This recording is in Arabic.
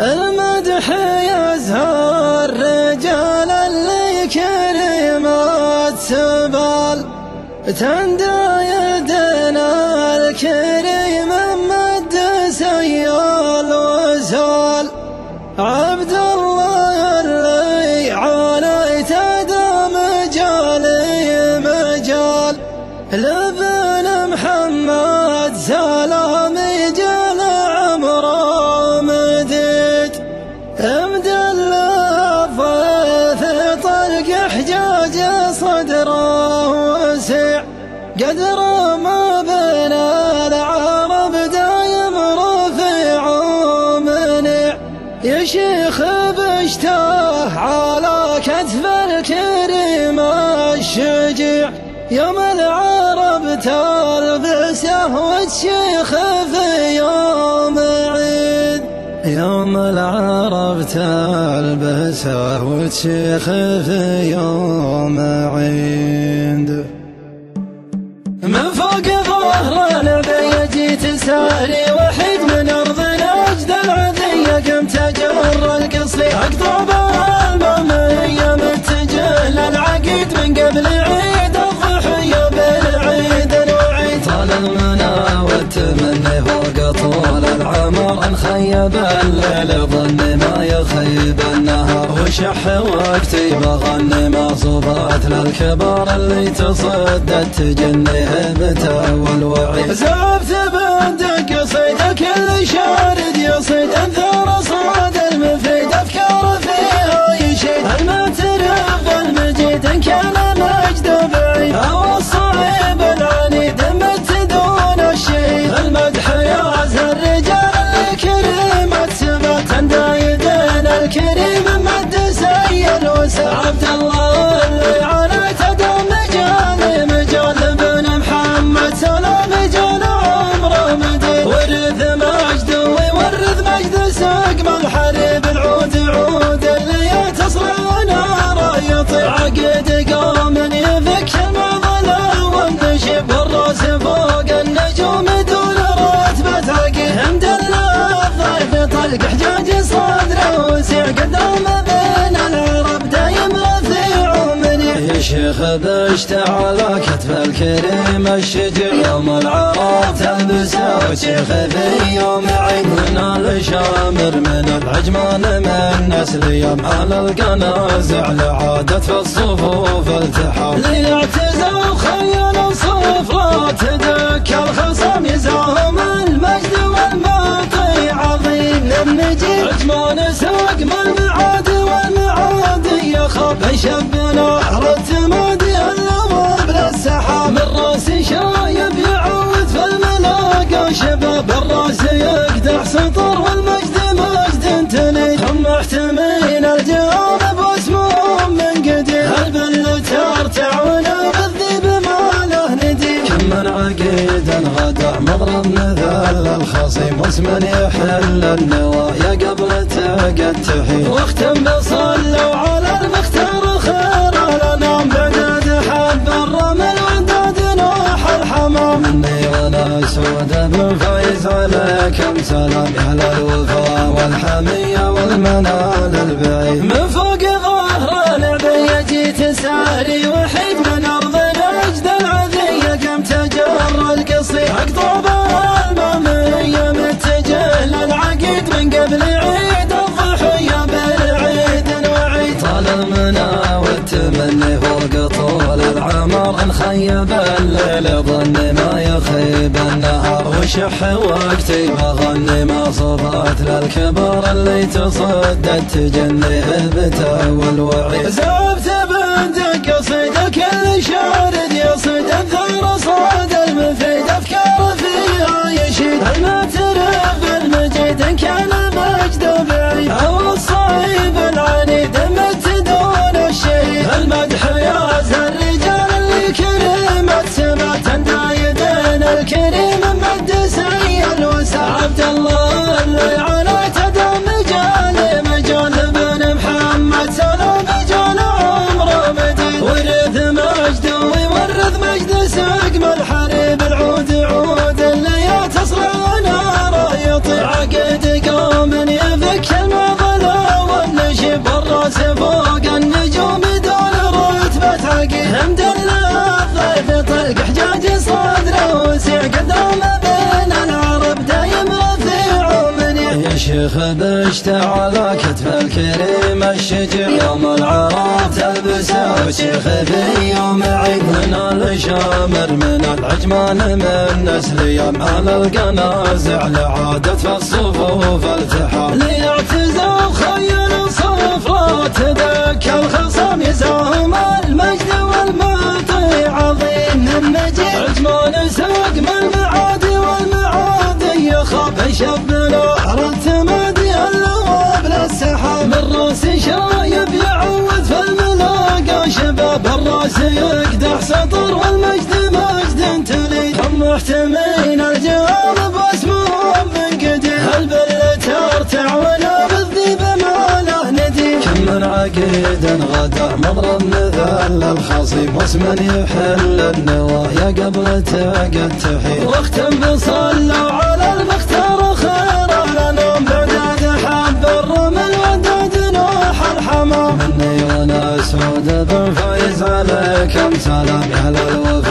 المدح يزهر رجال اللي كريمات سبال تندى يدنا الكريم مد سيال وسال عبد الله اللي عليت دام جالي مجال لبن محمد سلامي جل عمره قدر ما بين العرب دايم رفيع ومنع يا شيخ بشتاه على كتف الكريم الشجيع يوم العرب تلبسه والشيخ في يوم عيد يوم العرب تلبسه والشيخ في يوم عيد من فوق ظهر النبي جيت ساري وحيد من أرض نجد العذية قمت أجر القصي أقطبها المامية متجه للعقيد من قبل عيد الضحية بالعيد الوعيد طال المنى والتمني فوق طول العمر انخيب الليل ظني ما يخيب النهار وشح وقتي بغني ما صبت للكبار اللي تصدت تجني هبته والوعي زبت بندك يصيد كل شارد يصيد انثار صعد المفيد افكار فيها يشيد المترف المجيد ان كان المجد بعيد او الصعيب العنيد مت دون الشيد المدح يعزى الرجال الكريمة سبت عند يدين الكريم مد سيل وسال عبد الله اللي عليت دام مجال مجال بن محمد سلام جال عمره مديد ورث مجد ويورث مجد سقم الحريب العود عود اللي يتصلى ناره يطير عقد قوم يفك المظلة والنشب والراس فوق النجوم دون رتبة عقد طلق حجاج صدره وسع قدام بين العرب دايم رفيع ومنيع يا شيخ بشت على كتف الكريم الشجر يوم العرب تلبسه وشيخ في يوم عيد ال شامر من العجمان من نسل يوم على القنازع لعادت في الصفوف التحام ليعتزوا خيال صفرا تدك الخصم يزعهم المجد والمطيع عظيم النجيب عجمان سقم المعاد والمعادي يخاف شب نهر التمادي النواب للسحاب من راسي شايب يعود في الملاقى شباب الراس يقدح سطر والمجد مجد تنيد هم محتمين الجواب واسمهم من قديم البل ترتع ونبذي بما له نديم كم من عقيدا غدع مضرب نذل الخصيم واسما يحل النوى يا قبلته قد تحيل واختم بصلوا على المختار خير الانام بدد حب الرمل وداد نوح الحمام مني وانا اسود ابن فايز عليك سلام يا للوفاء والحميه والمنال البعيد من فوق ظهر العبيه جيت ساري وحيد من ارض نجد العذيه قمت اجر القصي اقطبها الماميه متجه للعقيد من قبل عيد الضحيه بالعيد وعيد طال المنى والتمني فوق طول العمر انخيب الليل ظني ما يخيب النهار وشح وقتي بغني ما صبت للكبار اللي تصدت تجني هبته والوعي زبت بندك يصيد كل شارد يصيد الثار صاد المفيد افكار فيها يشيد المترف المجيد ان كان مجد بعيد او الصعيب العنيد مت دون الشيد المدح يعزى الرجال الكريمة سبت عند يدين الكريم مد سيل وسع عبد الله اللي عليت دام مجال مجال بن محمد سلام جال عمره مديد ورث مجد ويورث مجد سقم الحريب العود عود اللي يتصلى ناره يطير عقد قوم شيخ دشت على كتف الكريم الشجر يوم العراف تلبسه وشيخ في يوم عيد. هنا الشامر من العجمان من نسل يمال القنازع لعادت في الصفوف التحام ليعتزوا خير صف لا تذكى الخصم يساهم المجد والمعطي عظيم المجد. عجمان سوق من المعادي والمعادي يخاف شب نهر التمادي اللغوب للسحاب من راس شايب يعود في الملاقى شباب الراس يقدح سطر والمجد مجد تلي كم محتمين الجوانب واسمهم من قديم البلة ترتع ولا بالذيب ما له نديم. كم من عقيد غدر مضرب مثل الخصيب واسما يحل النوايا قبل تقد تحيل واختم بصلوا على المختار من نيران أسود ضعفا يزعلك أمثال على الوفا